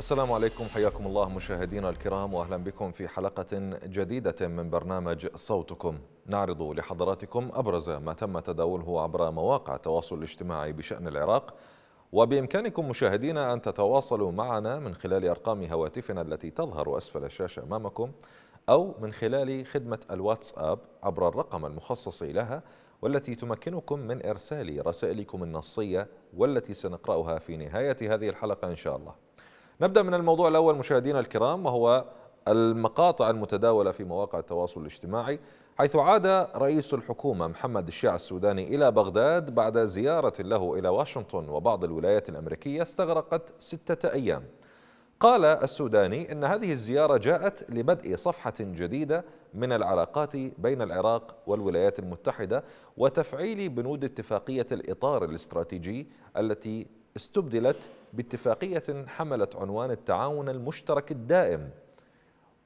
السلام عليكم، حياكم الله مشاهدينا الكرام، وأهلا بكم في حلقة جديدة من برنامج صوتكم. نعرض لحضراتكم أبرز ما تم تداوله عبر مواقع التواصل الاجتماعي بشأن العراق، وبإمكانكم مشاهدينا أن تتواصلوا معنا من خلال أرقام هواتفنا التي تظهر أسفل الشاشة أمامكم، أو من خلال خدمة الواتساب عبر الرقم المخصص لها، والتي تمكنكم من إرسال رسائلكم النصية والتي سنقرأها في نهاية هذه الحلقة إن شاء الله. نبدأ من الموضوع الأول مشاهدينا الكرام، وهو المقاطع المتداولة في مواقع التواصل الاجتماعي، حيث عاد رئيس الحكومة محمد شياع السوداني إلى بغداد بعد زيارة له إلى واشنطن وبعض الولايات الأمريكية استغرقت 6 أيام. قال السوداني إن هذه الزيارة جاءت لبدء صفحة جديدة من العلاقات بين العراق والولايات المتحدة، وتفعيل بنود اتفاقية الإطار الاستراتيجي التي استبدلت باتفاقية حملت عنوان التعاون المشترك الدائم.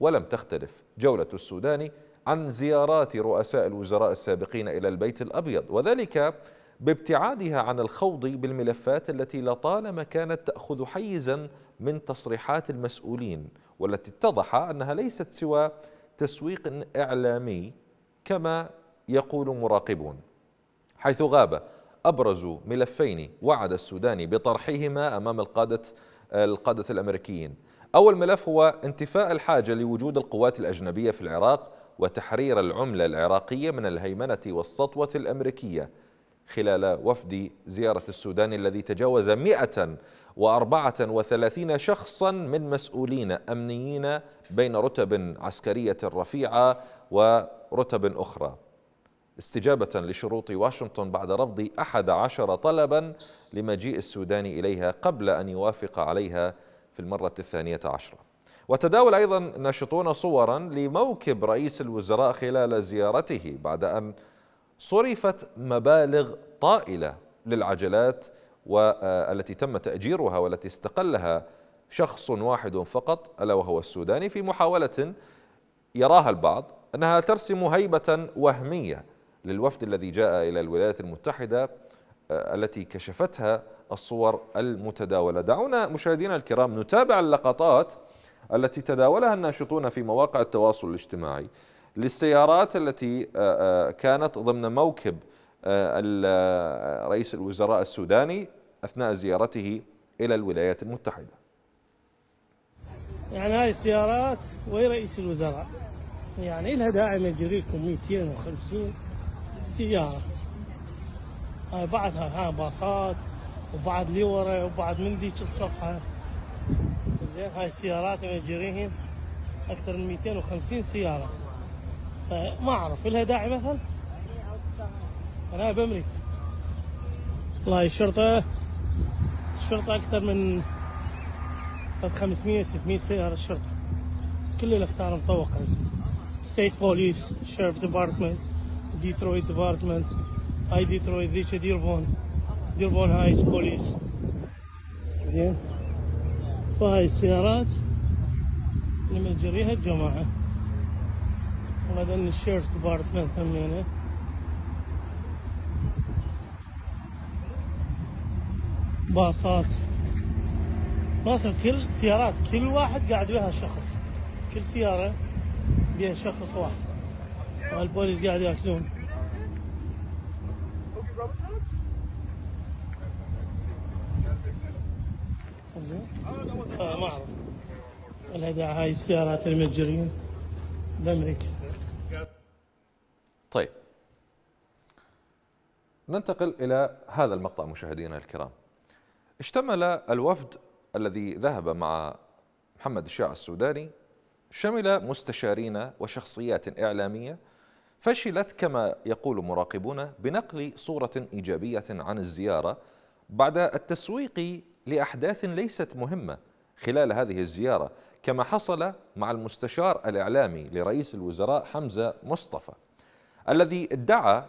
ولم تختلف جولة السوداني عن زيارات رؤساء الوزراء السابقين إلى البيت الأبيض، وذلك بابتعادها عن الخوض بالملفات التي لطالما كانت تأخذ حيزا من تصريحات المسؤولين، والتي اتضح أنها ليست سوى تسويق إعلامي كما يقول مراقبون، حيث غاب أبرز ملفين وعد السوداني بطرحهما أمام القادة الأمريكيين. أول ملف هو انتفاء الحاجة لوجود القوات الأجنبية في العراق، وتحرير العملة العراقية من الهيمنة والسطوة الأمريكية خلال وفد زيارة السوداني الذي تجاوز 134 شخصا من مسؤولين أمنيين بين رتب عسكرية رفيعة ورتب أخرى، استجابة لشروط واشنطن بعد رفض 11 طلبا لمجيء السوداني إليها قبل أن يوافق عليها في المرة 12. وتداول أيضا ناشطون صورا لموكب رئيس الوزراء خلال زيارته، بعد أن صرفت مبالغ طائلة للعجلات والتي تم تأجيرها والتي استقلها شخص واحد فقط، ألا وهو السوداني، في محاولة يراها البعض أنها ترسم هيبة وهمية للوفد الذي جاء إلى الولايات المتحدة التي كشفتها الصور المتداولة. دعونا مشاهدينا الكرام نتابع اللقطات التي تداولها الناشطون في مواقع التواصل الاجتماعي للسيارات التي كانت ضمن موكب رئيس الوزراء السوداني أثناء زيارته إلى الولايات المتحدة. يعني هاي السيارات ورئيس الوزراء، يعني لها داعي من يجريكم 250 سيارة، هاي بعدها باصات وبعد لي ورا وبعد من ذيك الصفحة، زين هاي السيارات يجريهم أكثر من 250 سيارة، ما أعرف لها داعي مثلا؟ أنا بأمريكا، والله الشرطة أكثر من 500 600 سيارة، الشرطة كل الأقطار مطوقة، ستيت بوليس، شيرف ديبارتمنت، ديترويت ديبارتمنت، هاي ديترويت، ذيك ديربون هايس بوليس، زين. فهاي السيارات اللي مجريها الجماعة، هذا الشيرف ديبارتمنت همينه، باصات، باص، كل سيارات كل واحد قاعد بها شخص، كل سيارة بها شخص واحد، والبوليس قاعد ياكلون. زين ما اعرف الهداع هاي السيارات المتجرين بامريكا. طيب ننتقل الى هذا المقطع مشاهدينا الكرام. اشتمل الوفد الذي ذهب مع محمد شياع السوداني، شمل مستشارين وشخصيات إعلامية فشلت كما يقول مراقبون بنقل صورة إيجابية عن الزيارة، بعد التسويق لأحداث ليست مهمة خلال هذه الزيارة، كما حصل مع المستشار الإعلامي لرئيس الوزراء حمزة مصطفى، الذي ادعى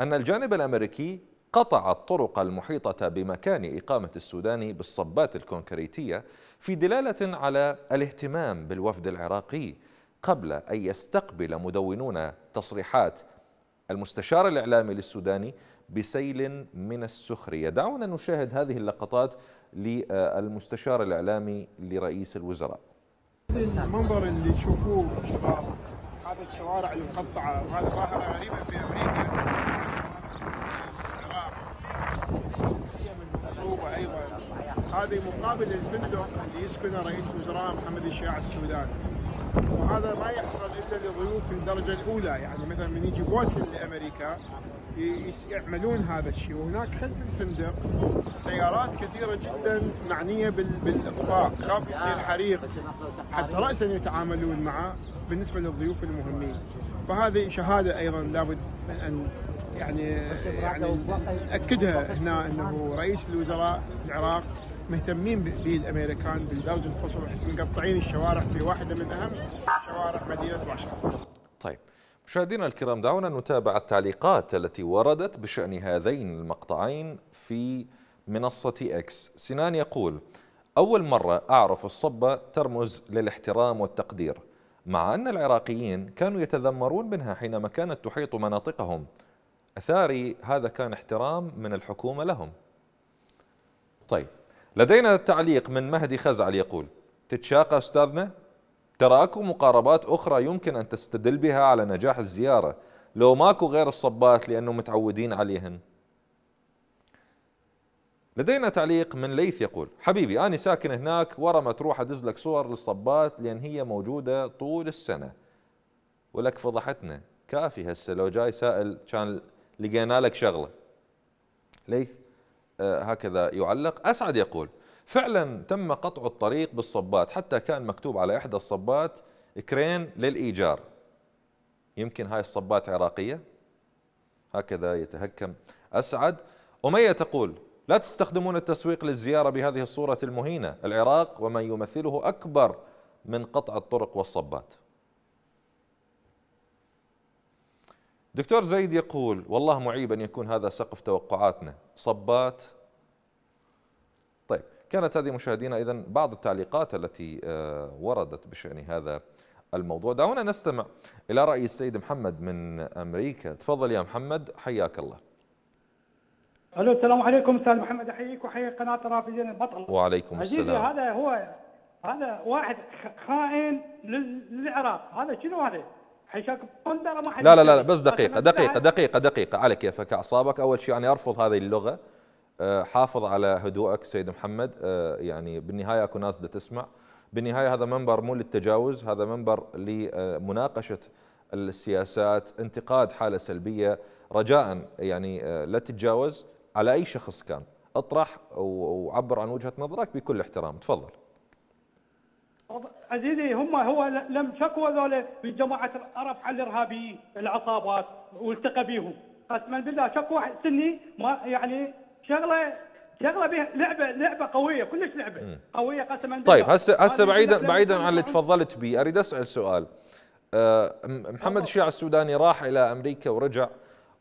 أن الجانب الأمريكي قطع الطرق المحيطة بمكان إقامة السوداني بالصبات الكونكريتية، في دلالة على الاهتمام بالوفد العراقي قبل أن يستقبل مدونون تصريحات المستشار الإعلامي للسوداني بسيل من السخرية. دعونا نشاهد هذه اللقطات للمستشار الإعلامي لرئيس الوزراء. المنظر اللي تشوفوه هذا الشوارع المقطعة وهذا ظاهرة غريبة في أمريكا أيضا. هذه مقابل الفندق اللي يسكنه رئيس الوزراء محمد شياع السوداني، وهذا ما يحصل إلا لضيوف الدرجة الأولى، يعني مثلا من يجي بوتن لأمريكا يعملون هذا الشيء. وهناك خلف الفندق سيارات كثيرة جدا معنية بالإطفاء، خاف يصير حريق حتى رأسا يتعاملون معه بالنسبة للضيوف المهمين. فهذه شهادة أيضا لابد من أن يعني نأكدها هنا، أنه رئيس الوزراء العراق مهتمين به الأمريكان بالدرجة القصوى، بحيث مقطعين الشوارع في واحدة من أهم شوارع مدينة واشنطن. طيب مشاهدينا الكرام، دعونا نتابع التعليقات التي وردت بشأن هذين المقطعين في منصة إكس. سنان يقول: أول مرة أعرف الصبة ترمز للاحترام والتقدير، مع أن العراقيين كانوا يتذمرون منها حينما كانت تحيط مناطقهم. أثاري هذا كان احترام من الحكومة لهم. طيب لدينا تعليق من مهدي خزعل يقول: تتشاقى أستاذنا، ترى أكو مقاربات أخرى يمكن أن تستدل بها على نجاح الزيارة، لو ماكو غير الصبات لأنه متعودين عليهن. لدينا تعليق من ليث يقول: حبيبي أنا ساكن هناك، ورا ما تروح أدز لك صور للصبات لأن هي موجودة طول السنة، ولك فضحتنا كافي. هسه لو جاي سائل كان لقينا لك شغلة. ليث هكذا يعلق. أسعد يقول: فعلا تم قطع الطريق بالصبات، حتى كان مكتوب على إحدى الصبات كرين للإيجار. يمكن هاي الصبات عراقية؟ هكذا يتهكم أسعد. أمية تقول: لا تستخدمون التسويق للزيارة بهذه الصورة المهينة، العراق ومن يمثله أكبر من قطع الطرق والصبات. دكتور زيد يقول: والله معيب أن يكون هذا سقف توقعاتنا، صبات. طيب كانت هذه مشاهدينا إذن بعض التعليقات التي وردت بشأن هذا الموضوع. دعونا نستمع إلى رأي السيد محمد من أمريكا. تفضل يا محمد، حياك الله. ألو، السلام عليكم. أستاذ محمد أحييك وحيي قناة الرافدين البطل. وعليكم السلام. هذا واحد خائن للعراق، هذا شنو هذا؟ لا لا لا، بس دقيقة دقيقة دقيقة دقيقة، على كيفك أعصابك. أول شيء أنا أرفض هذه اللغة، حافظ على هدوءك سيد محمد. يعني بالنهاية أكو ناس تسمع، بالنهاية هذا منبر مو للتجاوز، هذا منبر لمناقشة السياسات، انتقاد حالة سلبية. رجاء يعني لا تتجاوز على أي شخص كان، اطرح وعبر عن وجهة نظرك بكل احترام، تفضل. عزيزي هو لم شكوا ذولا من جماعة الرفح الارهابيين العصابات، والتقى بيهم قسما بالله شكوا سني، ما يعني شغله به لعبه قويه، كلش لعبه قويه قسما بالله. طيب هسه بعيدا عن اللي تفضلت به، اريد اسال سؤال. محمد شياع السوداني راح الى امريكا ورجع،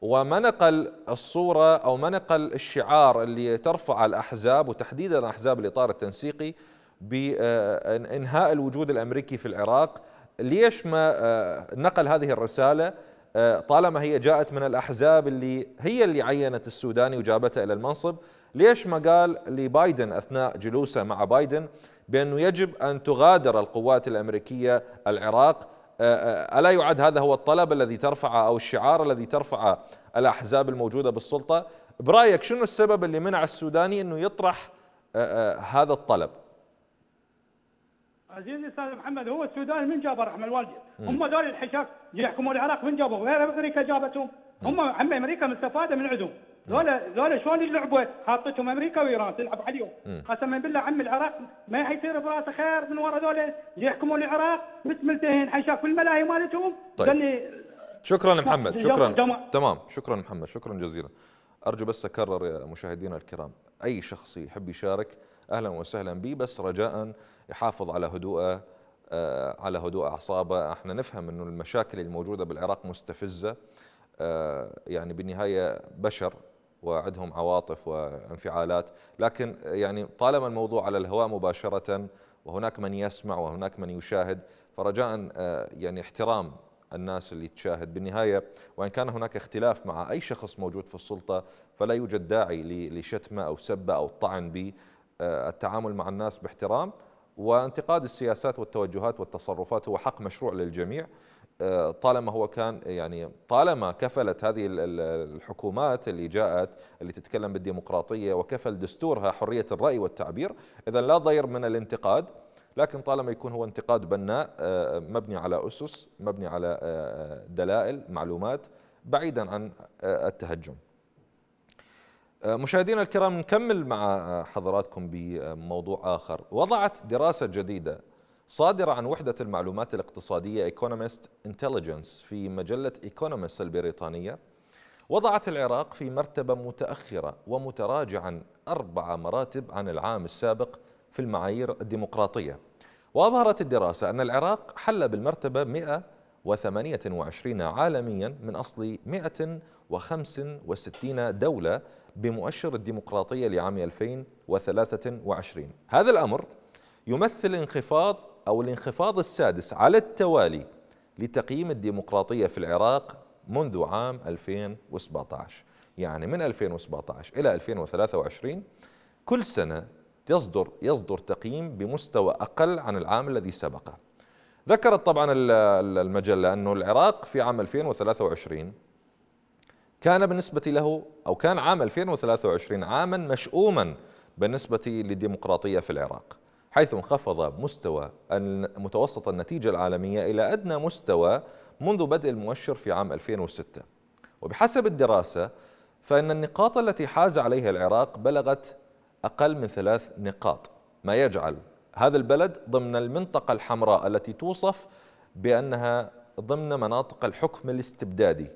وما نقل الصوره او ما نقل الشعار اللي ترفع الاحزاب وتحديدا احزاب الاطار التنسيقي بإنهاء الوجود الأمريكي في العراق. ليش ما نقل هذه الرسالة طالما هي جاءت من الأحزاب اللي هي اللي عينت السوداني وجابته إلى المنصب؟ ليش ما قال لبايدن أثناء جلوسه مع بايدن بأنه يجب أن تغادر القوات الأمريكية العراق؟ ألا يعد هذا هو الطلب الذي ترفعه أو الشعار الذي ترفعه الأحزاب الموجودة بالسلطة؟ برأيك شنو السبب اللي منع السوداني أنه يطرح هذا الطلب؟ عزيزي استاذ محمد، هو السودان من جابه رحمه الوالد، هم ذول الحشاك يحكموا العراق من جابه، غير امريكا جابتهم، هم عم امريكا مستفاده من عندهم، ذول شلون يلعبوا؟ حاطتهم امريكا وايران تلعب عليهم، قسما بالله عم العراق ما حيصير براسه خير من وراء ذول يحكموا العراق مثل ملتهين حشاك في الملاهي مالتهم. طيب شكرا محمد، شكرا تمام، شكرا محمد، شكرا جزيلا. ارجو بس اكرر يا مشاهدينا الكرام، اي شخص يحب يشارك اهلا وسهلا به، بس رجاء يحافظ على هدوءه، على هدوء أعصابه. احنا نفهم انه المشاكل الموجودة بالعراق مستفزة، يعني بالنهاية بشر وعندهم عواطف وانفعالات، لكن يعني طالما الموضوع على الهواء مباشرة وهناك من يسمع وهناك من يشاهد، فرجاء يعني احترام الناس اللي تشاهد. بالنهاية وإن كان هناك اختلاف مع أي شخص موجود في السلطة فلا يوجد داعي لشتمة أو سبة أو طعن به، التعامل مع الناس باحترام، وانتقاد السياسات والتوجهات والتصرفات هو حق مشروع للجميع، طالما هو كان يعني طالما كفلت هذه الحكومات اللي جاءت اللي تتكلم بالديمقراطية وكفل دستورها حرية الرأي والتعبير، إذا لا ضير من الانتقاد، لكن طالما يكون هو انتقاد بناء مبني على أسس، مبني على دلائل، معلومات، بعيدا عن التهجم. مشاهدينا الكرام، نكمل مع حضراتكم بموضوع آخر. وضعت دراسة جديدة صادرة عن وحدة المعلومات الاقتصادية Economist Intelligence في مجلة Economist البريطانية، وضعت العراق في مرتبة متأخرة ومتراجعا 4 مراتب عن العام السابق في المعايير الديمقراطية. وأظهرت الدراسة أن العراق حل بالمرتبة 128 عالميا من أصل 165 دولة بمؤشر الديمقراطية لعام 2023. هذا الأمر يمثل الانخفاض السادس على التوالي لتقييم الديمقراطية في العراق منذ عام 2017. يعني من 2017 إلى 2023 كل سنة يصدر تقييم بمستوى أقل عن العام الذي سبقه. ذكرت طبعا المجلة أنه العراق في عام 2023 كان بالنسبة له، أو كان عام 2023 عاما مشؤوما بالنسبة للديمقراطية في العراق، حيث انخفض مستوى متوسط النتيجة العالمية إلى أدنى مستوى منذ بدء المؤشر في عام 2006. وبحسب الدراسة فإن النقاط التي حاز عليها العراق بلغت أقل من 3 نقاط، ما يجعل هذا البلد ضمن المنطقة الحمراء التي توصف بأنها ضمن مناطق الحكم الاستبدادي.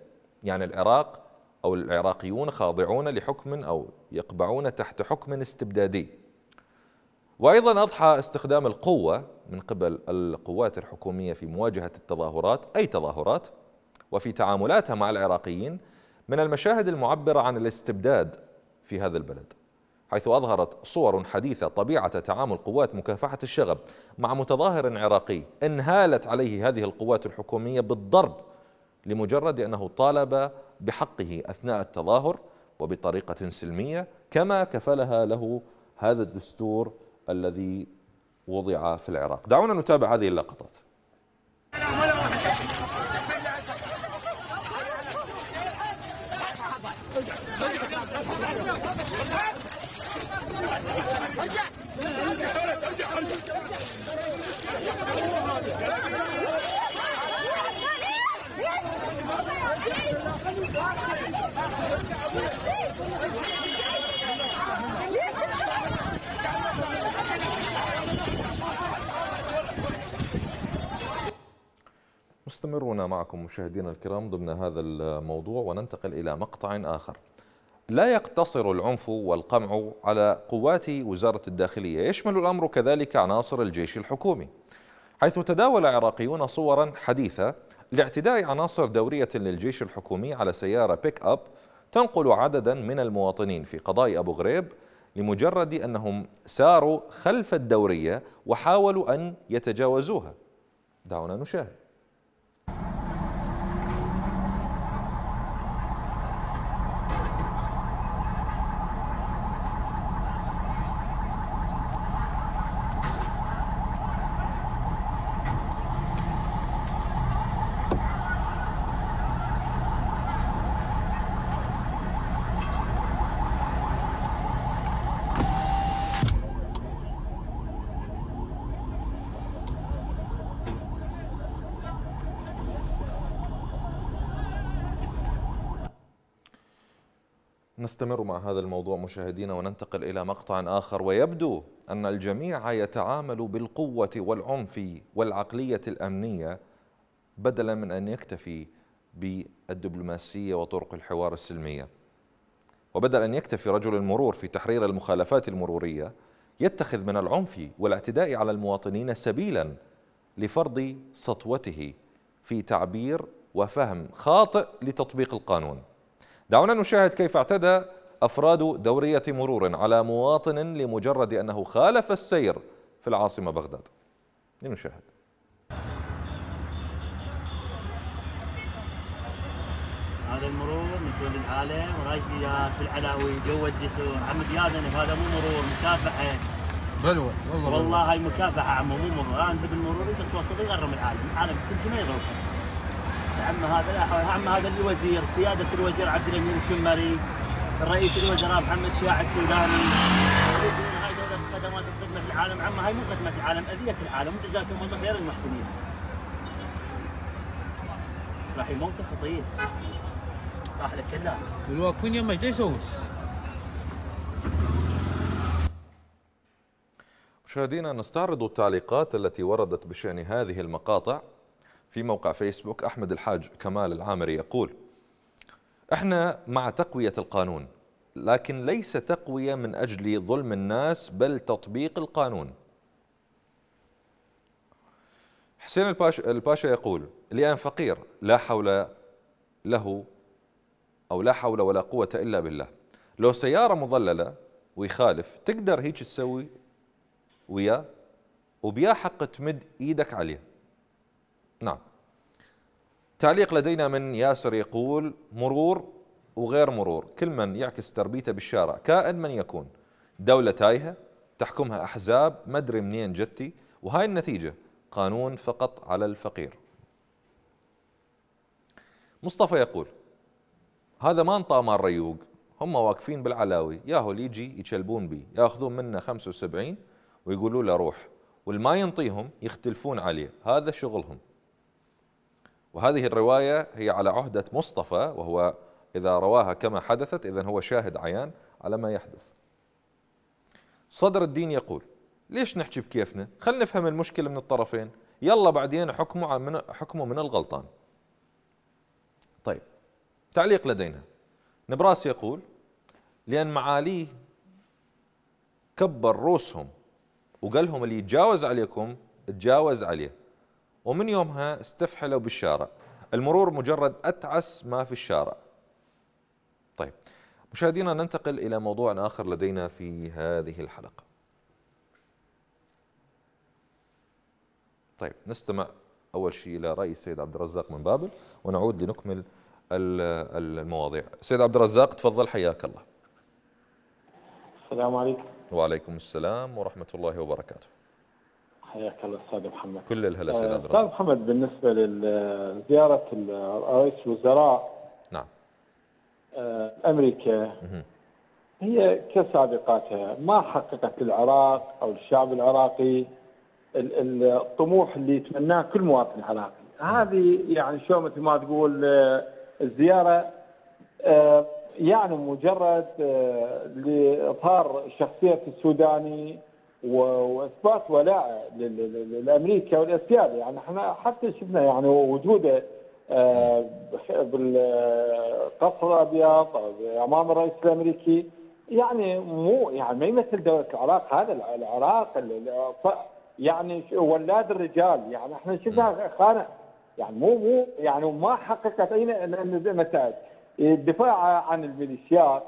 يعني العراق أو العراقيون خاضعون لحكم أو يقبعون تحت حكم استبدادي. وأيضا أضحى استخدام القوة من قبل القوات الحكومية في مواجهة التظاهرات، أي تظاهرات، وفي تعاملاتها مع العراقيين من المشاهد المعبرة عن الاستبداد في هذا البلد، حيث أظهرت صور حديثة طبيعة تعامل قوات مكافحة الشغب مع متظاهر عراقي انهالت عليه هذه القوات الحكومية بالضرب لمجرد أنه طالب بحقه أثناء التظاهر وبطريقة سلمية كما كفلها له هذا الدستور الذي وضع في العراق. دعونا نتابع هذه اللقطات. مستمرون معكم مشاهدينا الكرام ضمن هذا الموضوع، وننتقل إلى مقطع آخر. لا يقتصر العنف والقمع على قوات وزارة الداخلية، يشمل الأمر كذلك عناصر الجيش الحكومي، حيث تداول عراقيون صورا حديثة لاعتداء عناصر دورية للجيش الحكومي على سيارة بيك أب تنقل عددا من المواطنين في قضاء أبو غريب لمجرد أنهم ساروا خلف الدورية وحاولوا أن يتجاوزوها. دعونا نشاهد. نستمر مع هذا الموضوع مشاهدينا وننتقل إلى مقطع آخر. ويبدو أن الجميع يتعامل بالقوة والعنف والعقلية الأمنية بدلا من أن يكتفي بالدبلوماسية وطرق الحوار السلمية. وبدل أن يكتفي رجل المرور في تحرير المخالفات المرورية، يتخذ من العنف والاعتداء على المواطنين سبيلا لفرض سطوته في تعبير وفهم خاطئ لتطبيق القانون. دعونا نشاهد كيف اعتدى أفراد دورية مرور على مواطن لمجرد أنه خالف السير في العاصمة بغداد. لنشاهد. هذا المرور متولد حاله وراشديات بالعلاوي جوا الجسر عم بيادني، هذا مو مرور مكافحه. بلوى والله والله هاي مكافحه عمو مو مرور، انت بالمرور انت صوصي غرم العالم، العالم كل شيء ما يغرفه. عم هذا عم هذا اللي وزير سياده الوزير عبد الأمير الشمري، الرئيس الوزراء محمد شياع السوداني، هاي دولة خدمات خدمة العالم، عم هاي مو خدمة العالم اذية العالم، وجزاكم الله خير المحسنين. راح يموت خطير. راح لك كلام. والواقفين يمه ايش يسوون؟ مشاهدينا نستعرض التعليقات التي وردت بشأن هذه المقاطع في موقع فيسبوك. أحمد الحاج كمال العامري يقول: احنا مع تقوية القانون، لكن ليس تقوية من أجل ظلم الناس بل تطبيق القانون. حسين الباشا يقول: لأن فقير لا حول له أو لا حول ولا قوة إلا بالله، لو سيارة مضللة ويخالف تقدر هيك تسوي وياه وبيا حق تمد إيدك عليه. نعم. تعليق لدينا من ياسر يقول: مرور وغير مرور كل من يعكس تربيته بالشارع كائن من يكون، دولة تايهة تحكمها أحزاب ما أدري منين جتي، وهاي النتيجة، قانون فقط على الفقير. مصطفى يقول: هذا ما انطى مال ريوق، هم واقفين بالعلاوي، ياهو اللي يجي يتشلبون بيه، ياخذون منه 75 ويقولوا له روح، والما ينطيهم يختلفون عليه، هذا شغلهم. وهذه الرواية هي على عهدة مصطفى، وهو إذا رواها كما حدثت إذن هو شاهد عيان على ما يحدث. صدر الدين يقول: ليش نحكي بكيفنا؟ خلينا نفهم المشكلة من الطرفين، يلا بعدين حكموا من الغلطان. طيب، تعليق لدينا نبراس يقول: لأن معاليه كبر روسهم وقال لهم اللي يتجاوز عليكم تجاوز عليه، ومن يومها استفحلوا بالشارع، المرور مجرد أتعس ما في الشارع. طيب مشاهدينا ننتقل إلى موضوع آخر لدينا في هذه الحلقة. طيب نستمع أول شيء إلى رأي السيد عبد الرزاق من بابل ونعود لنكمل المواضيع. سيد عبد الرزاق تفضل، حياك الله. السلام عليكم. وعليكم السلام ورحمة الله وبركاته. حياك الله أستاذ محمد. كل الهلا سيد عبد الرزاق. أستاذ محمد، بالنسبة لزيارة رئيس الوزراء نعم أمريكا هي كسابقاتها ما حققت للعراق أو الشعب العراقي الطموح اللي يتمناه كل مواطن عراقي. هذه يعني شو مثل ما تقول الزيارة يعني مجرد لإظهار شخصية السوداني وإثبات ولاءه لأمريكا والأسياد. يعني احنا حتى شفنا يعني وجوده بالقصر الأبيض أمام الرئيس الأمريكي، يعني مو يعني ما يمثل دولة العراق. هذا العراق يعني ولاد الرجال، يعني احنا شفنا خانه يعني مو يعني ما حققت اي نتائج. الدفاع عن الميليشيات،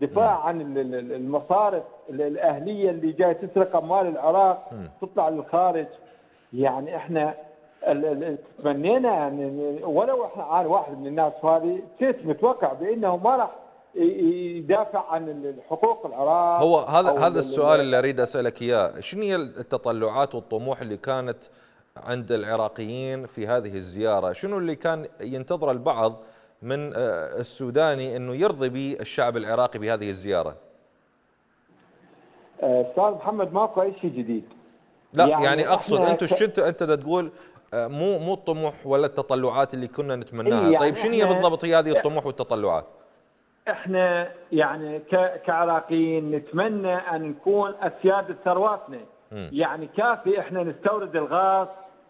دفاع عن المصارف الاهليه اللي جاي تسرق اموال العراق تطلع للخارج. يعني احنا تمنينا يعني ولو احنا عن واحد من الناس هذه كنت متوقع بانه ما راح يدافع عن حقوق العراق. هو هذا السؤال اللي اريد اسالك اياه، شنو هي التطلعات والطموح اللي كانت عند العراقيين في هذه الزياره؟ شنو اللي كان ينتظر البعض من السوداني انه يرضي به الشعب العراقي بهذه الزياره؟ استاذ محمد ماكو اي شيء جديد. لا يعني اقصد انت تقول مو الطموح ولا التطلعات اللي كنا نتمناها. يعني طيب شنو هي بالضبط هي هذه الطموح والتطلعات؟ احنا يعني كعراقيين نتمنى ان نكون اسياد ثرواتنا. يعني كافي احنا نستورد الغاز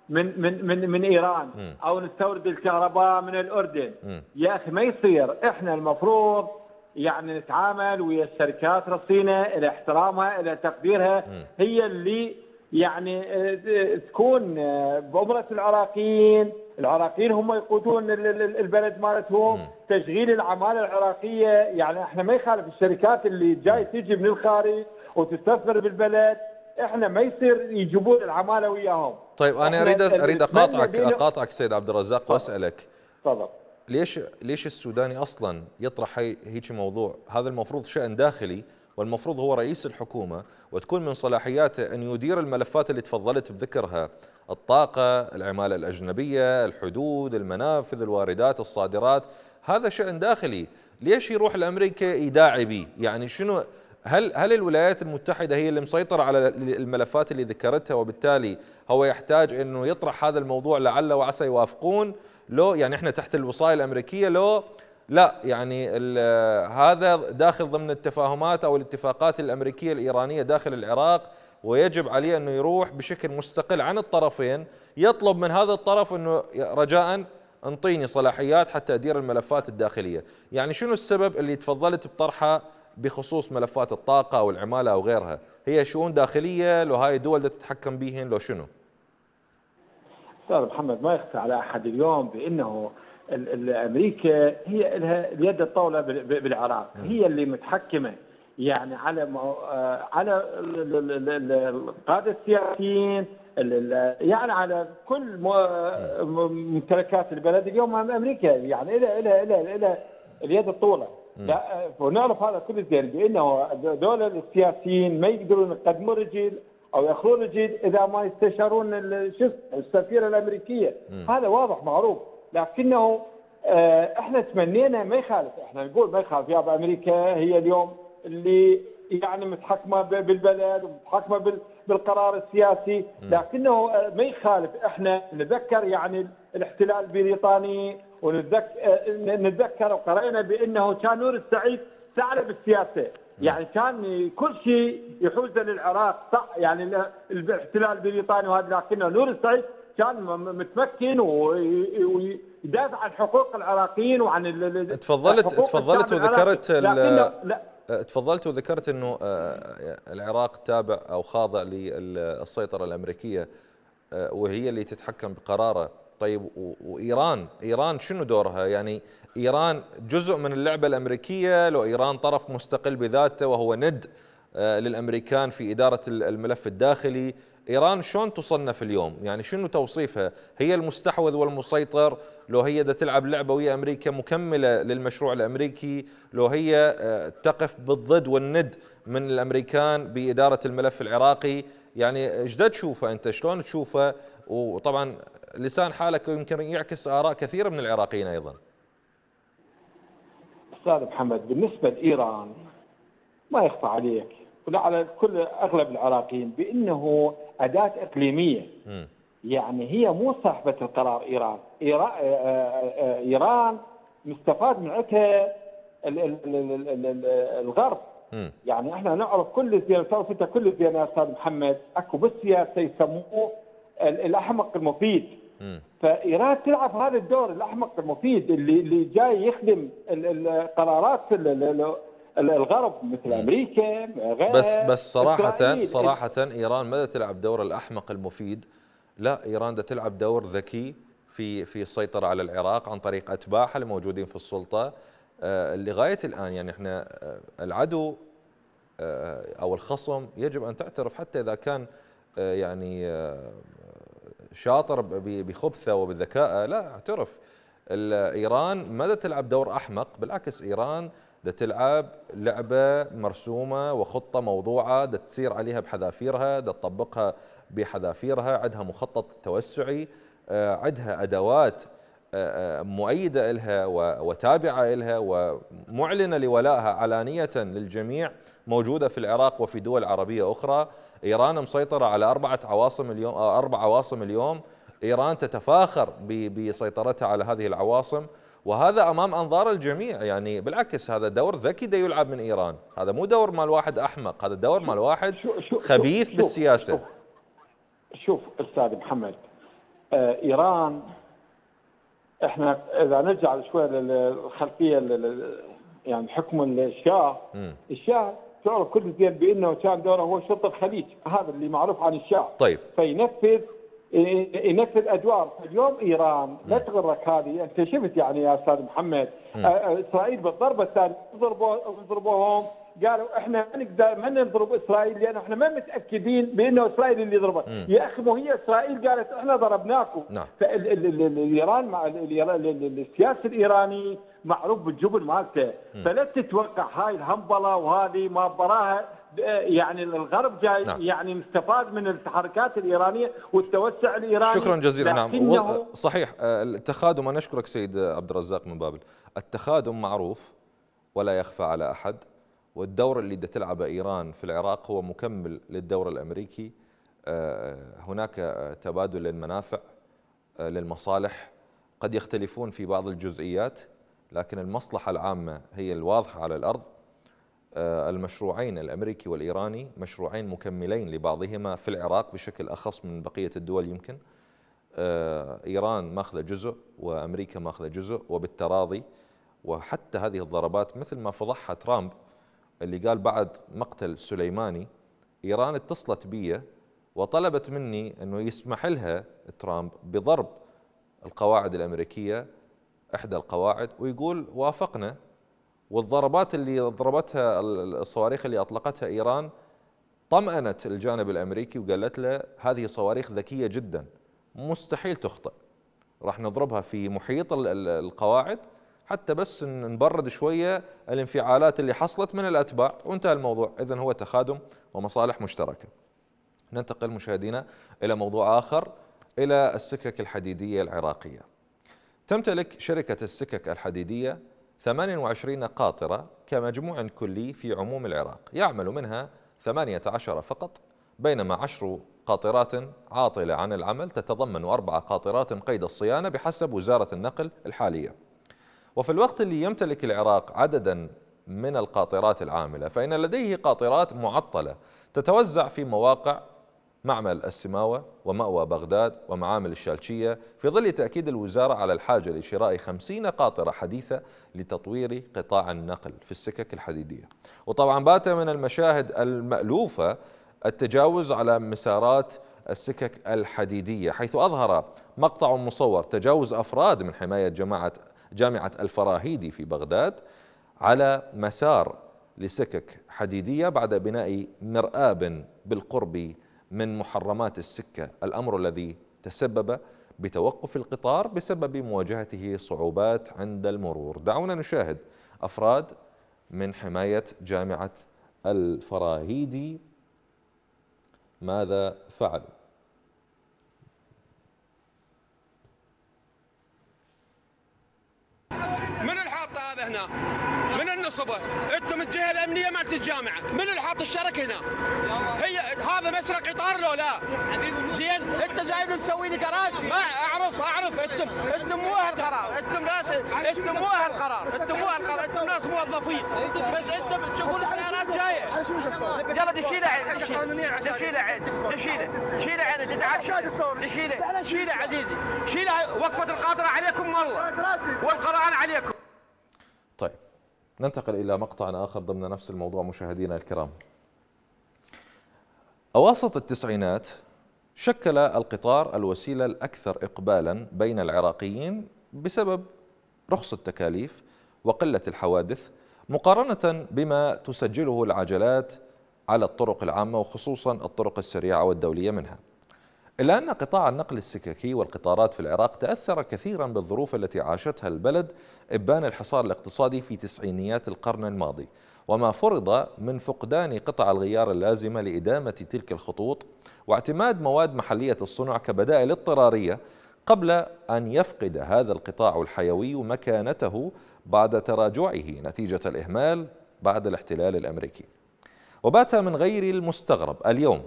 من ايران او نستورد الكهرباء من الاردن. يا اخي ما يصير. احنا المفروض يعني نتعامل ويا الشركات رصينه الى احترامها الى تقديرها. هي اللي يعني تكون بأمرة العراقيين، العراقيين هم يقودون البلد مالتهم، تشغيل العمالة العراقية. يعني احنا ما يخالف الشركات اللي جاي تيجي من الخارج وتستثمر بالبلد، احنا ما يصير يجيبون العمالة وياهم. طيب انا اريد اقاطعك سيد عبد الرزاق واسالك. تفضل. ليش السوداني أصلا يطرح هيك موضوع؟ هذا المفروض شأن داخلي، والمفروض هو رئيس الحكومة وتكون من صلاحياته أن يدير الملفات اللي تفضلت بذكرها: الطاقة، العمالة الأجنبية، الحدود، المنافذ، الواردات، الصادرات. هذا شأن داخلي. ليش يروح لأمريكا يداعي به؟ يعني شنو؟ هل الولايات المتحدة هي اللي مسيطرة على الملفات اللي ذكرتها، وبالتالي هو يحتاج أنه يطرح هذا الموضوع لعل وعسى يوافقون؟ لو يعني إحنا تحت الوصاية الأمريكية، لو لا يعني هذا داخل ضمن التفاهمات أو الاتفاقات الأمريكية الإيرانية داخل العراق، ويجب عليه أنه يروح بشكل مستقل عن الطرفين يطلب من هذا الطرف أنه رجاءً انطيني صلاحيات حتى أدير الملفات الداخلية. يعني شنو السبب اللي تفضلت بطرحها بخصوص ملفات الطاقة أو العمالة أو غيرها؟ هي شؤون داخلية لو هاي الدول دا تتحكم بيهن لو شنو؟ أستاذ محمد، ما يخفى على أحد اليوم بأنه أمريكا هي لها بيد الطاولة بالعراق، هي اللي متحكمة يعني على القادة السياسيين، يعني على كل ممتلكات البلد اليوم أمريكا، يعني إلى اليد الطولة. ونعرف هذا كل زين بأنه دول السياسيين ما يقدرون يقدموا رجل أو يأخذون رجل إذا ما يستشارون السفيرة الأمريكية. هذا واضح معروف، لكنه احنا تمنينا ما يخالف، احنا نقول ما يخالف، يابا أمريكا هي اليوم اللي يعني متحكمة بالبلد ومتحكمة بالقرار السياسي، لكنه ما يخالف احنا نتذكر يعني الاحتلال البريطاني، ونتذكر وقرأنا بأنه كان نور السعيد ثعلب السياسة، يعني كان كل شيء يحوزه للعراق، صح يعني الاحتلال البريطاني وهذا، لكنه نور السعيد كان متمكن ويدافع عن حقوق العراقيين وعن تفضلت وذكرت انه العراق تابع او خاضع للسيطره الامريكيه وهي اللي تتحكم بقراره. طيب وايران شنو دورها؟ يعني ايران جزء من اللعبه الامريكيه، لو ايران طرف مستقل بذاته وهو ند للامريكان في اداره الملف الداخلي. إيران شلون تصنف اليوم؟ يعني شنو توصيفها؟ هي المستحوذ والمسيطر؟ لو هي دا تلعب لعبة ويا أمريكا مكملة للمشروع الأمريكي؟ لو هي تقف بالضد والند من الأمريكان بإدارة الملف العراقي؟ يعني ايش دا تشوفها أنت؟ شلون تشوفها؟ وطبعا لسان حالك يمكن يعكس آراء كثيرة من العراقيين أيضا. أستاذ محمد، بالنسبة لإيران ما يخفى عليك ولا على كل أغلب العراقيين بأنه أداة إقليمية، يعني هي مو صاحبة القرار. إيران مستفاد من عندها الغرب، يعني احنا نعرف كل السياسة وفيتها كل السياسة أستاذ محمد، أكو بالسياسة يسموه الأحمق المفيد. فإيران تلعب هذا الدور الأحمق المفيد اللي جاي يخدم القرارات الغرب مثل امريكا غير. بس صراحه ايران ما تلعب دور الاحمق المفيد، لا ايران دا تلعب دور ذكي في السيطره على العراق عن طريق اتباعها الموجودين في السلطه لغايه الان. يعني احنا العدو او الخصم يجب ان تعترف حتى اذا كان يعني شاطر بخبثه وبذكائه، لا اعترف. ايران ما دا تلعب دور احمق، بالعكس ايران دا تلعب لعبة مرسومة وخطة موضوعة، دا تسير عليها بحذافيرها، دا تطبقها بحذافيرها، عندها مخطط توسعي، عندها أدوات مؤيدة إلها وتابعة إلها ومعلنة لولائها علانية للجميع موجودة في العراق وفي دول عربية أخرى. إيران مسيطرة على 4 عواصم اليوم، 4 عواصم اليوم. إيران تتفاخر بسيطرتها على هذه العواصم، وهذا أمام أنظار الجميع. يعني بالعكس هذا دور ذكي دا يلعب من إيران، هذا مو دور مال واحد أحمق، هذا دور مال واحد خبيث بالسياسة. شوف أستاذ محمد، إيران إحنا إذا نرجع شوية للخلفية يعني حكم الشاه تعرف كل زين بأنه كان دوره هو شرطة الخليج، هذا اللي معروف عن الشاه. طيب ينفذ ادوار. اليوم ايران لا تغرك هذه، انت شفت يعني يا استاذ محمد اسرائيل بالضربه الثانيه ضربوهم قالوا احنا ما نقدر ما نضرب اسرائيل لانه احنا ما متاكدين بانه اسرائيل اللي ضربت. يا اخي ما هي اسرائيل قالت احنا ضربناكم. فالايران مع السياسه الايراني معروف بالجبن مالته، فلا تتوقع هاي الهمبله وهذه ما براها يعني الغرب جاي يعني مستفاد من التحركات الايرانيه والتوسع الايراني. شكرا جزيلا. نعم صحيح التخادم، انا اشكرك سيد عبد الرزاق من بابل، التخادم معروف ولا يخفى على احد، والدور اللي تلعبه ايران في العراق هو مكمل للدور الامريكي. هناك تبادل للمنافع للمصالح، قد يختلفون في بعض الجزئيات لكن المصلحه العامه هي الواضحه على الارض. المشروعين الأمريكي والإيراني مشروعين مكملين لبعضهما في العراق بشكل أخص من بقية الدول. يمكن إيران ماخذة جزء وأمريكا ماخذة جزء وبالتراضي، وحتى هذه الضربات مثل ما فضحها ترامب اللي قال بعد مقتل سليماني إيران اتصلت بي وطلبت مني أنه يسمح لها ترامب بضرب القواعد الأمريكية إحدى القواعد، ويقول وافقنا. والضربات اللي ضربتها الصواريخ اللي أطلقتها إيران طمأنت الجانب الأمريكي وقالت له هذه صواريخ ذكية جدا مستحيل تخطئ، راح نضربها في محيط القواعد حتى بس نبرد شوية الانفعالات اللي حصلت من الأتباع، وانتهى الموضوع. إذن هو تخادم ومصالح مشتركة. ننتقل مشاهدينا إلى موضوع آخر، إلى السكك الحديدية العراقية. تمتلك شركة السكك الحديدية 28 قاطرة كمجموع كلي في عموم العراق، يعمل منها 18 فقط، بينما 10 قاطرات عاطلة عن العمل، تتضمن 4 قاطرات قيد الصيانة بحسب وزارة النقل الحالية. وفي الوقت اللي يمتلك العراق عددا من القاطرات العاملة، فإن لديه قاطرات معطلة تتوزع في مواقع معمل السماوة ومأوى بغداد ومعامل الشالشية، في ظل تأكيد الوزارة على الحاجة لشراء 50 قاطرة حديثة لتطوير قطاع النقل في السكك الحديدية. وطبعا بات من المشاهد المألوفة التجاوز على مسارات السكك الحديدية، حيث أظهر مقطع مصور تجاوز أفراد من حماية جامعة الفراهيدي في بغداد على مسار لسكك حديدية بعد بناء مرآب بالقرب من محرمات السكة، الأمر الذي تسبب بتوقف القطار بسبب مواجهته صعوبات عند المرور. دعونا نشاهد أفراد من حماية جامعة الفراهيدي ماذا فعلوا. من الحاطة هذا هنا؟ من النصبه؟ انتم الجهه الامنيه مالت الجامعه، من اللي حاط الشرك هنا؟ هي هذا مسرق قطار لو لا؟ زين انت جايب لي مسوي لي جراج؟ ما اعرف انتم مو اهل قرار، انتم ناس، انتم مو اهل قرار، انتم ناس موظفين، بس انتم تشوفون السيارات جايه. يلا دشيله عينك، دشيله عينك، شيله عينك، شيله عزيزي، شيله. وقفت القاطره عليكم والله، والقرآن عليكم. طيب ننتقل إلى مقطع آخر ضمن نفس الموضوع مشاهدينا الكرام. أواسط التسعينات شكل القطار الوسيلة الأكثر إقبالا بين العراقيين بسبب رخص التكاليف وقلة الحوادث، مقارنة بما تسجله العجلات على الطرق العامة وخصوصا الطرق السريعة والدولية منها. إلا أن قطاع النقل السككي والقطارات في العراق تأثر كثيرا بالظروف التي عاشتها البلد إبان الحصار الاقتصادي في تسعينيات القرن الماضي، وما فرض من فقدان قطع الغيار اللازمة لإدامة تلك الخطوط واعتماد مواد محلية الصنع كبدائل اضطرارية، قبل أن يفقد هذا القطاع الحيوي مكانته بعد تراجعه نتيجة الإهمال بعد الاحتلال الأمريكي. وبات من غير المستغرب اليوم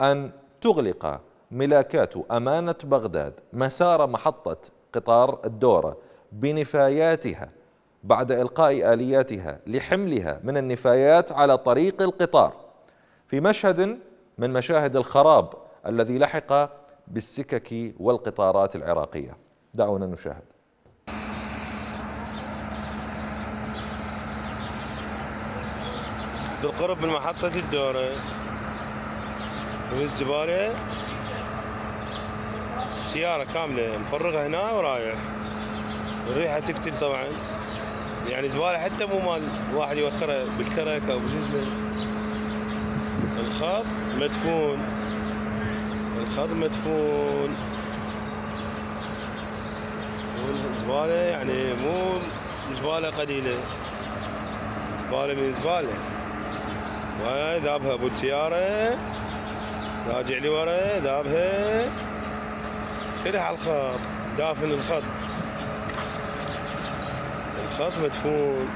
أن تغلق ملاكات أمانة بغداد مسار محطة قطار الدورة بنفاياتها بعد إلقاء آلياتها لحملها من النفايات على طريق القطار، في مشهد من مشاهد الخراب الذي لحق بالسكك والقطارات العراقية. دعونا نشاهد. بالقرب من محطة الدورة والزبالة سيارة كاملة مفرغة هنا ورايح، الريحة تقتل طبعا، يعني زباله حتى مو مال واحد يوخرها بالكرك او بالجزمه. الخاط مدفون، الخاط مدفون، والزباله يعني مو زباله قليله، زباله من زباله. وذابها ابو السياره راجع لي ورا ذابها كلها على الخط، دافن الخط، الخط مدفون.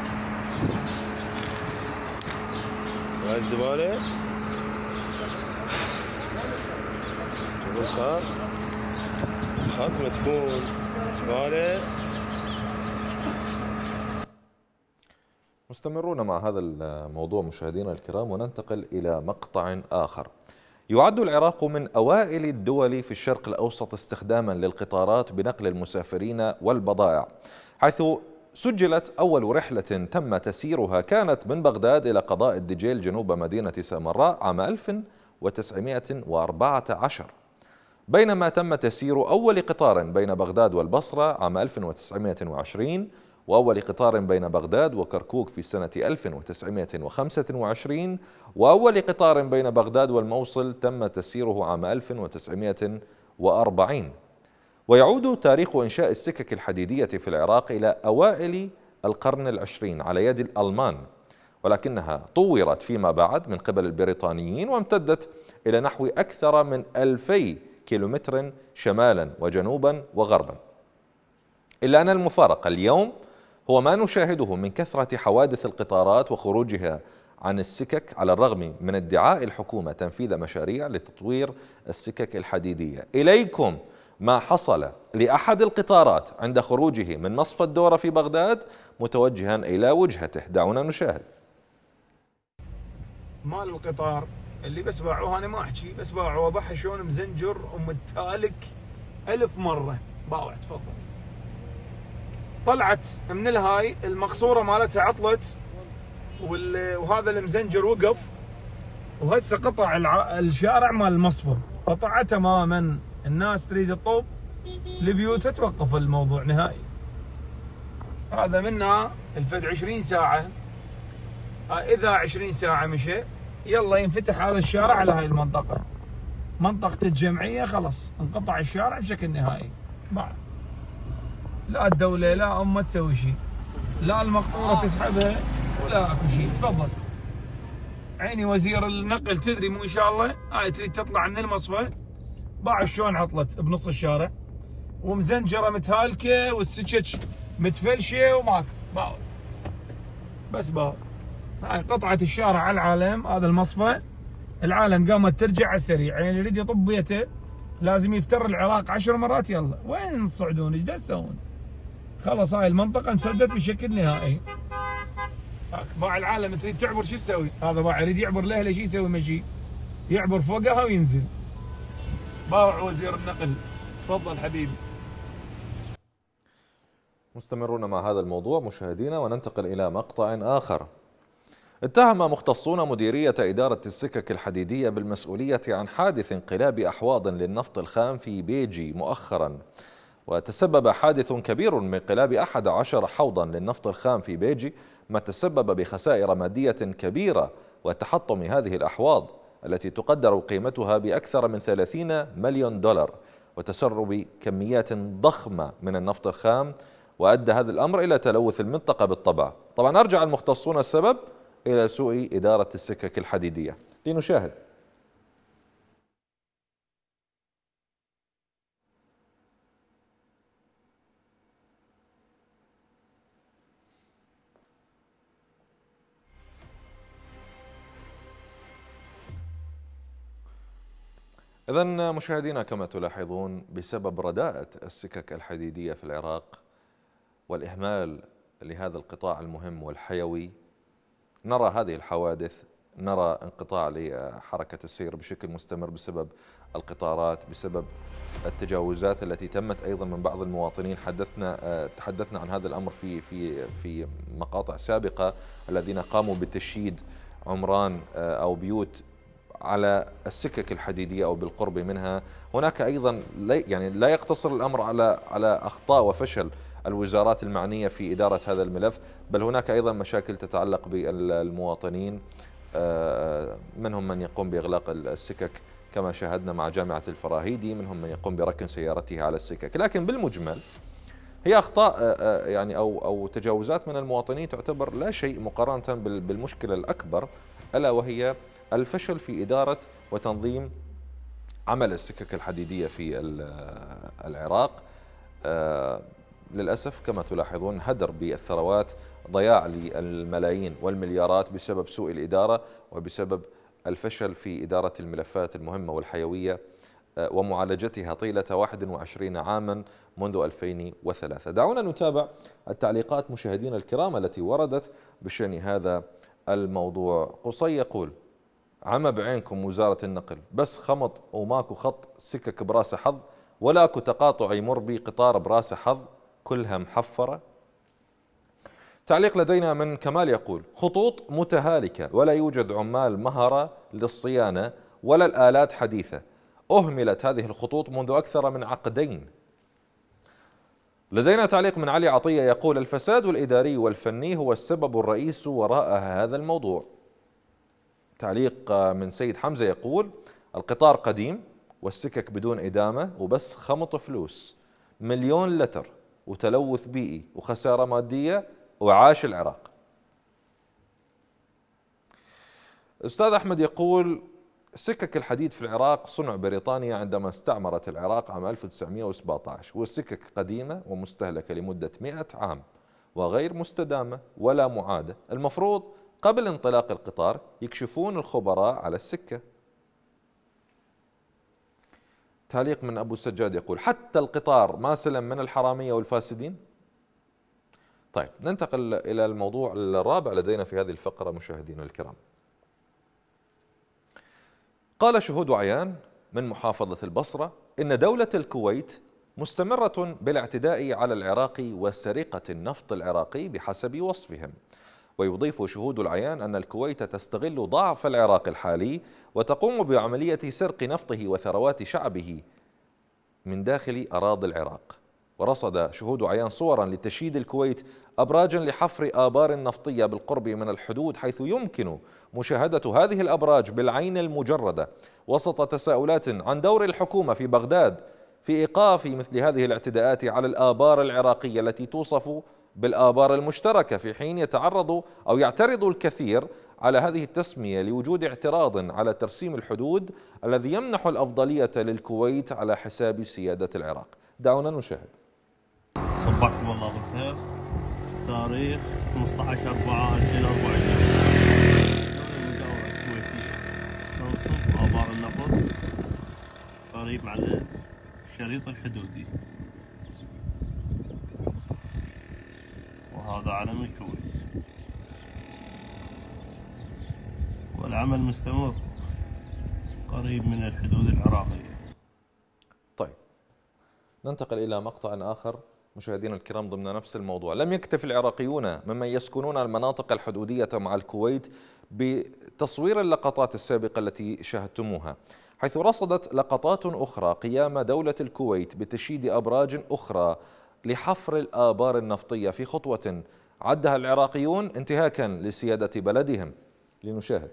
وهاي الزبالة والخط، الخط مدفون، زبالة. مستمرون مع هذا الموضوع مشاهدينا الكرام، وننتقل إلى مقطع آخر. يعد العراق من أوائل الدول في الشرق الأوسط استخداما للقطارات بنقل المسافرين والبضائع، حيث سجلت أول رحلة تم تسييرها كانت من بغداد إلى قضاء الدجيل جنوب مدينة سامراء عام 1914، بينما تم تسيير أول قطار بين بغداد والبصرة عام 1920، وأول قطار بين بغداد وكركوك في سنة 1925، وأول قطار بين بغداد والموصل تم تسييره عام 1940. ويعود تاريخ إنشاء السكك الحديدية في العراق إلى أوائل القرن العشرين على يد الألمان، ولكنها طورت فيما بعد من قبل البريطانيين وامتدت إلى نحو أكثر من 2000 كيلومتر شمالا وجنوبا وغربا. إلا أن المفارقة اليوم هو ما نشاهده من كثرة حوادث القطارات وخروجها عن السكك، على الرغم من ادعاء الحكومة تنفيذ مشاريع لتطوير السكك الحديدية. إليكم ما حصل لأحد القطارات عند خروجه من مصفى الدورة في بغداد متوجها إلى وجهته، دعونا نشاهد. مال القطار اللي بس باعوه، أنا ما أحكي، بس باعوه بحشون مزنجر ومتالك 1000 مرة، باعوه. تفضل. طلعت من الهاي المقصوره مالتها عطلت، وهذا المزنجر وقف، وهسه قطع الشارع مال المصفى، قطعه تماما. الناس تريد تطوب لبيوتها، توقف الموضوع نهائي. هذا منها الفد 20 ساعه، اذا 20 ساعه مشى يلا ينفتح هذا الشارع على هاي المنطقه، منطقه الجمعيه خلص انقطع الشارع بشكل نهائي. بعد لا الدولة لا أمة تسوي شيء، لا المقطورة تسحبها ولا أكو شيء. تفضل. عيني وزير النقل تدري مو إن شاء الله، هاي تريد تطلع من المصفى، باعوا شلون عطلت بنص الشارع ومزنجرة متهالكة والسكك متفلشة وماك، باعوا بس باعوا. هاي قطعت الشارع على العالم، هذا المصفى العالم قامت ترجع على السريع. يعني يريد يطب بيته لازم يفتر العراق 10 مرات. يلا وين تصعدون؟ ايش تسوون؟ خلاص هاي المنطقة انسدت بشكل نهائي. باع العالم تريد تعبر شو تسوي؟ هذا باع يريد يعبر لهله شو يسوي؟ مشي يعبر فوقها وينزل. باع وزير النقل. تفضل حبيبي. مستمرون مع هذا الموضوع مشاهدينا، وننتقل إلى مقطع آخر. اتهم مختصون مديرية إدارة السكك الحديدية بالمسؤولية عن حادث انقلاب أحواض للنفط الخام في بيجي مؤخرا، وتسبب حادث كبير من انقلاب 11 حوضا للنفط الخام في بيجي، ما تسبب بخسائر مادية كبيرة وتحطم هذه الأحواض التي تقدر قيمتها بأكثر من 30 مليون دولار وتسرب كميات ضخمة من النفط الخام، وأدى هذا الأمر إلى تلوث المنطقة بالطبع. طبعا أرجع المختصون السبب إلى سوء إدارة السكك الحديدية. لنشاهد. إذن مشاهدينا كما تلاحظون، بسبب رداءة السكك الحديدية في العراق والإهمال لهذا القطاع المهم والحيوي، نرى هذه الحوادث، نرى انقطاع لحركة السير بشكل مستمر بسبب القطارات، بسبب التجاوزات التي تمت أيضا من بعض المواطنين. تحدثنا عن هذا الأمر في مقاطع سابقة، الذين قاموا بتشييد عمران أو بيوت على السكك الحديدية أو بالقرب منها. هناك أيضا يعني لا يقتصر الأمر على أخطاء وفشل الوزارات المعنية في إدارة هذا الملف، بل هناك أيضا مشاكل تتعلق بالمواطنين، منهم من يقوم بإغلاق السكك كما شاهدنا مع جامعة الفراهيدي، منهم من يقوم بركن سيارته على السكك. لكن بالمجمل هي أخطاء يعني أو تجاوزات من المواطنين تعتبر لا شيء مقارنة بالمشكلة الأكبر، ألا وهي الفشل في إدارة وتنظيم عمل السكك الحديدية في العراق. للأسف كما تلاحظون هدر بالثروات، ضياع للملايين والمليارات بسبب سوء الإدارة وبسبب الفشل في إدارة الملفات المهمة والحيوية ومعالجتها طيلة 21 عاما منذ 2003. دعونا نتابع التعليقات مشاهدينا الكرام التي وردت بشأن هذا الموضوع. قصي يقول: عمى بعينكم وزارة النقل، بس خمط وماكو خط سكك براسه حظ، ولا اكو تقاطع يمر بي قطار براسه حظ، كلها محفرة. تعليق لدينا من كمال يقول: خطوط متهالكة، ولا يوجد عمال مهرة للصيانة ولا الآلات حديثة، أهملت هذه الخطوط منذ أكثر من عقدين. لدينا تعليق من علي عطية يقول: الفساد الإداري والفني هو السبب الرئيسي وراء هذا الموضوع. تعليق من سيد حمزة يقول: القطار قديم والسكك بدون إدامة وبس خمط فلوس، مليون لتر وتلوث بيئي وخسارة مادية وعاش العراق. أستاذ أحمد يقول: سكك الحديد في العراق صنع بريطانيا عندما استعمرت العراق عام 1917، والسكك قديمة ومستهلكة لمدة 100 عام وغير مستدامة ولا معادة. المفروض قبل انطلاق القطار يكشفون الخبراء على السكة. تعليق من أبو السجاد يقول: حتى القطار ما سلم من الحرامية والفاسدين. طيب ننتقل إلى الموضوع الرابع لدينا في هذه الفقرة مشاهدينا الكرام. قال شهود عيان من محافظة البصرة إن دولة الكويت مستمرة بالاعتداء على العراق وسرقة النفط العراقي بحسب وصفهم. ويضيف شهود العيان أن الكويت تستغل ضعف العراق الحالي وتقوم بعملية سرق نفطه وثروات شعبه من داخل أراضي العراق. ورصد شهود عيان صورا لتشييد الكويت أبراجا لحفر آبار نفطية بالقرب من الحدود، حيث يمكن مشاهدة هذه الأبراج بالعين المجردة، وسط تساؤلات عن دور الحكومة في بغداد في إيقاف مثل هذه الاعتداءات على الآبار العراقية التي توصف بالآبار المشتركة، في حين يتعرض أو يعترض الكثير على هذه التسمية لوجود اعتراض على ترسيم الحدود الذي يمنح الأفضلية للكويت على حساب سيادة العراق. دعونا نشاهد. صبحكم الله بالخير. تاريخ 15/4/2024 المجاورة الكويتية تنصب آبار النفط قريب على الشريط الحدودي، وهذا علم الكويت، والعمل مستمر قريب من الحدود العراقية. طيب ننتقل إلى مقطع آخر مشاهدينا الكرام ضمن نفس الموضوع. لم يكتف العراقيون ممن يسكنون المناطق الحدودية مع الكويت بتصوير اللقطات السابقة التي شاهدتموها، حيث رصدت لقطات أخرى قيام دولة الكويت بتشييد أبراج أخرى لحفر الآبار النفطية في خطوة عدها العراقيون انتهاكا لسيادة بلدهم. لنشاهد.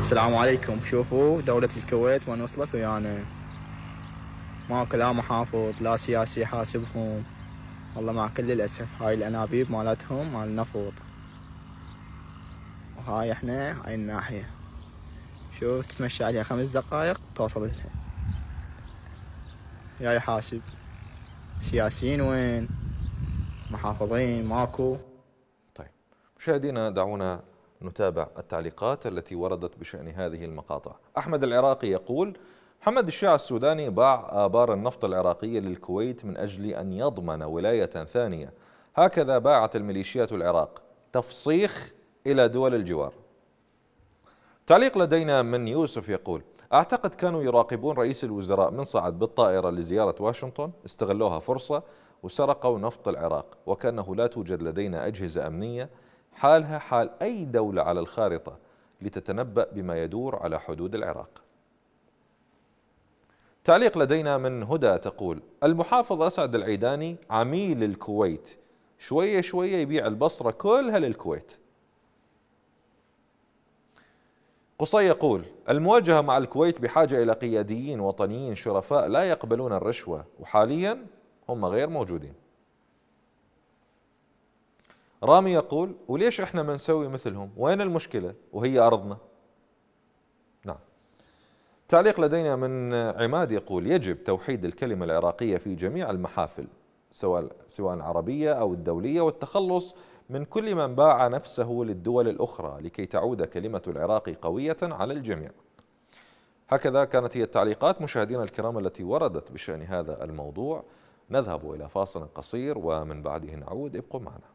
السلام عليكم. شوفوا دولة الكويت وين وصلت ويانا، ماكو لا محافظ لا سياسي حاسبهم، والله مع كل الأسف هاي الأنابيب مالتهم مال نفط، وهاي احنا هاي الناحية، شوف تمشي عليها 5 دقائق توصل لها. جاي حاسب سياسيين وين، محافظين ماكو. طيب مشاهدينا دعونا نتابع التعليقات التي وردت بشأن هذه المقاطع. أحمد العراقي يقول: محمد شياع السوداني باع آبار النفط العراقية للكويت من أجل أن يضمن ولاية ثانية، هكذا باعت الميليشيات العراق، تفصيخ إلى دول الجوار. تعليق لدينا من يوسف يقول: أعتقد كانوا يراقبون رئيس الوزراء من صعد بالطائرة لزيارة واشنطن، استغلوها فرصة وسرقوا نفط العراق، وكأنه لا توجد لدينا أجهزة أمنية حالها حال أي دولة على الخارطة لتتنبأ بما يدور على حدود العراق. تعليق لدينا من هدى تقول: المحافظ اسعد العيداني عميل الكويت، شويه شويه يبيع البصره كلها للكويت. قصي يقول: المواجهه مع الكويت بحاجه الى قياديين وطنيين شرفاء لا يقبلون الرشوه، وحاليا هم غير موجودين. رامي يقول: وليش احنا ما نسوي مثلهم؟ وين المشكله؟ وهي ارضنا. نعم. تعليق لدينا من عماد يقول: يجب توحيد الكلمه العراقيه في جميع المحافل سواء العربيه او الدوليه، والتخلص من كل من باع نفسه للدول الأخرى لكي تعود كلمة العراق قوية على الجميع. هكذا كانت هي التعليقات مشاهدينا الكرام التي وردت بشأن هذا الموضوع. نذهب إلى فاصل قصير ومن بعده نعود، ابقوا معنا.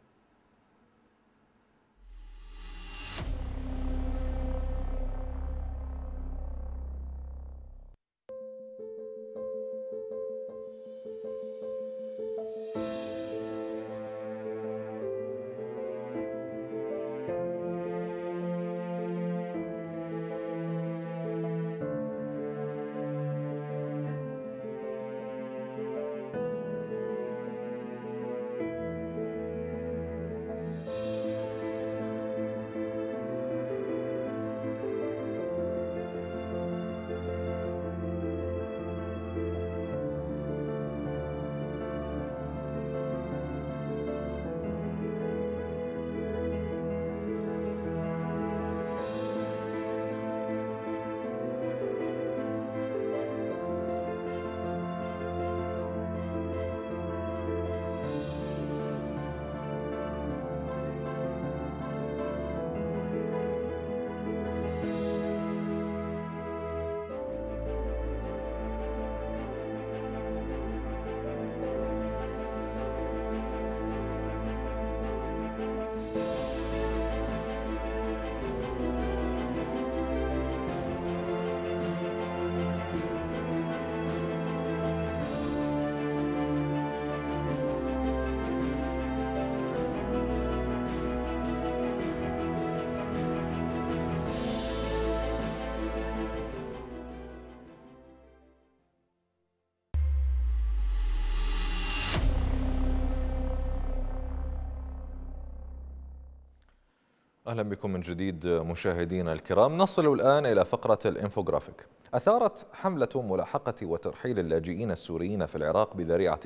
أهلا بكم من جديد مشاهدينا الكرام. نصل الآن إلى فقرة الإنفوغرافيك. أثارت حملة ملاحقة وترحيل اللاجئين السوريين في العراق بذريعة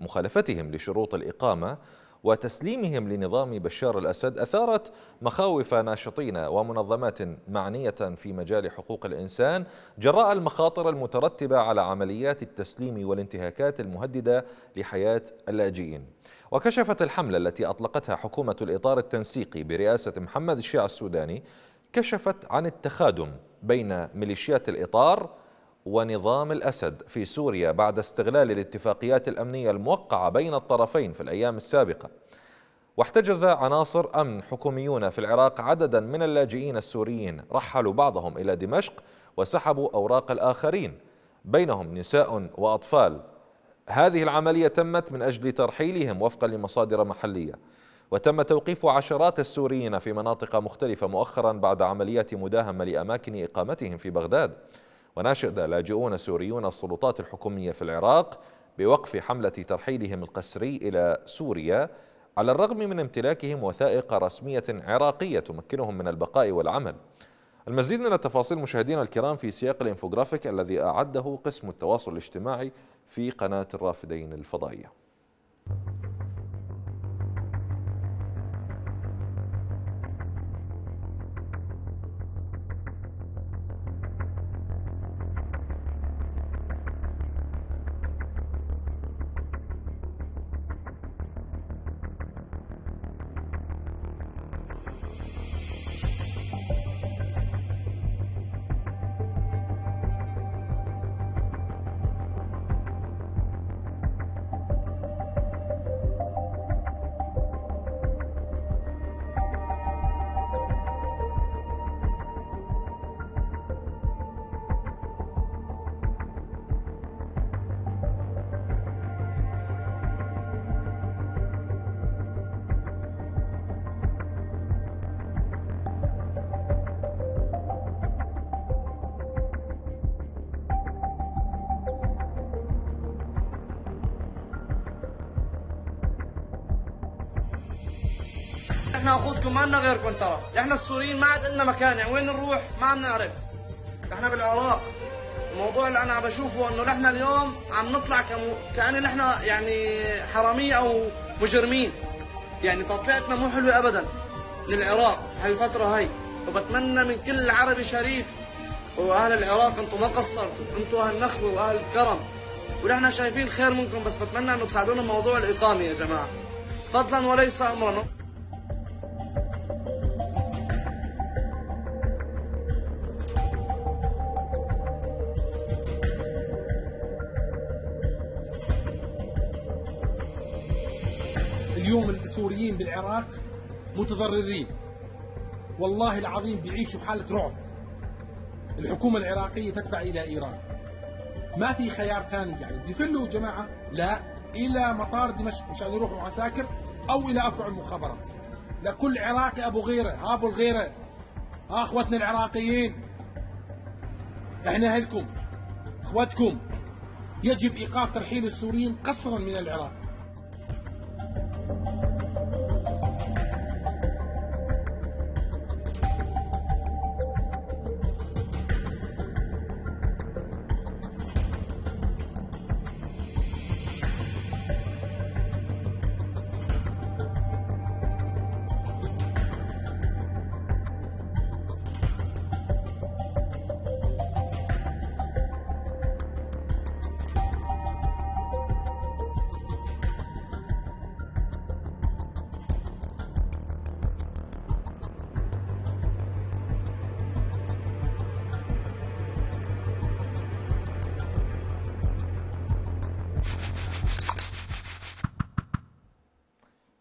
مخالفتهم لشروط الإقامة وتسليمهم لنظام بشار الأسد أثارت مخاوف ناشطين ومنظمات معنية في مجال حقوق الإنسان جراء المخاطر المترتبة على عمليات التسليم والانتهاكات المهددة لحياة اللاجئين. وكشفت الحملة التي أطلقتها حكومة الإطار التنسيقي برئاسة محمد شياع السوداني كشفت عن التخادم بين ميليشيات الإطار ونظام الأسد في سوريا بعد استغلال الاتفاقيات الأمنية الموقعة بين الطرفين في الأيام السابقة. واحتجز عناصر أمن حكوميون في العراق عددا من اللاجئين السوريين، رحلوا بعضهم إلى دمشق وسحبوا أوراق الآخرين بينهم نساء وأطفال. هذه العملية تمت من أجل ترحيلهم وفقا لمصادر محلية، وتم توقيف عشرات السوريين في مناطق مختلفة مؤخرا بعد عمليات مداهمة لأماكن إقامتهم في بغداد. وناشد لاجئون سوريون السلطات الحكومية في العراق بوقف حملة ترحيلهم القسري إلى سوريا على الرغم من امتلاكهم وثائق رسمية عراقية تمكنهم من البقاء والعمل. المزيد من التفاصيل مشاهدينا الكرام في سياق الإنفوغرافيك الذي أعده قسم التواصل الاجتماعي في قناة الرافدين الفضائية. احنا اخوتكم ما لنا غيركم ترى، احنا السوريين ما عاد لنا مكان، يعني وين نروح ما بنعرف. احنا بالعراق الموضوع اللي انا بشوفه انه نحن اليوم عم نطلع كأن نحن يعني حراميه او مجرمين، يعني تطلعتنا مو حلوه ابدا للعراق هالفتره هي. وبتمنى من كل عربي شريف واهل العراق انتم ما قصرتوا، انتم اهل نخوه واهل الكرم ونحن شايفين الخير منكم، بس بتمنى انه تساعدونا بموضوع الاقامه يا جماعه، فضلا وليس امرا. اليوم السوريين بالعراق متضررين والله العظيم، بيعيشوا بحالة رعب. الحكومة العراقية تتبع إلى إيران، ما في خيار ثاني، يعني بدي يفلوا جماعة لا إلى مطار دمشق مشان يروحوا عساكر أو إلى أفرع المخابرات. لكل عراقي أبو غيرة، أبو الغيرة، أخوتنا العراقيين، إحنا أهلكم أخوتكم، يجب إيقاف ترحيل السوريين قسرا من العراق.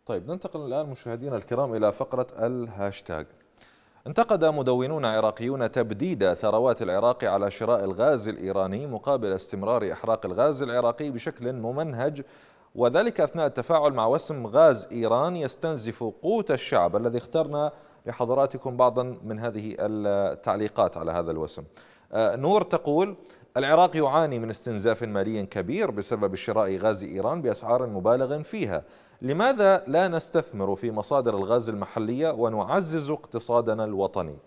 طيب ننتقل الآن مشاهدينا الكرام إلى فقرة الهاشتاج. انتقد مدونون عراقيون تبديد ثروات العراق على شراء الغاز الإيراني مقابل استمرار إحراق الغاز العراقي بشكل ممنهج، وذلك أثناء التفاعل مع وسم غاز إيران يستنزف قوت الشعب، الذي اخترنا لحضراتكم بعضا من هذه التعليقات على هذا الوسم. نور تقول: العراق يعاني من استنزاف مالي كبير بسبب شراء غاز إيران بأسعار مبالغ فيها، لماذا لا نستثمر في مصادر الغاز المحلية ونعزز اقتصادنا الوطني؟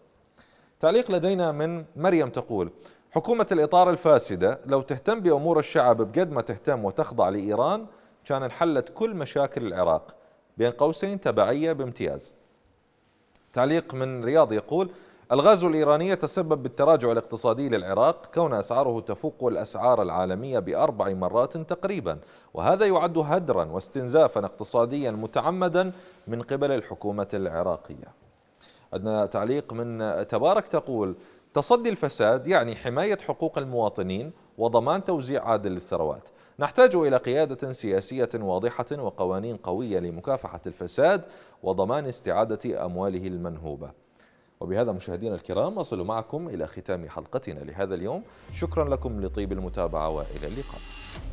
تعليق لدينا من مريم تقول: حكومة الإطار الفاسدة لو تهتم بأمور الشعب بقد ما تهتم وتخضع لإيران كان انحلت كل مشاكل العراق، بين قوسين تبعية بامتياز. تعليق من رياض يقول: الغاز الإيراني يتسبب بالتراجع الاقتصادي للعراق كون أسعاره تفوق الأسعار العالمية بأربع مرات تقريبا، وهذا يعد هدرا واستنزافا اقتصاديا متعمدا من قبل الحكومة العراقية. عندنا تعليق من تبارك تقول: تصدي الفساد يعني حماية حقوق المواطنين وضمان توزيع عادل للثروات، نحتاج إلى قيادة سياسية واضحة وقوانين قوية لمكافحة الفساد وضمان استعادة أمواله المنهوبة. وبهذا مشاهدينا الكرام أصل معكم إلى ختام حلقتنا لهذا اليوم، شكرا لكم لطيب المتابعة وإلى اللقاء.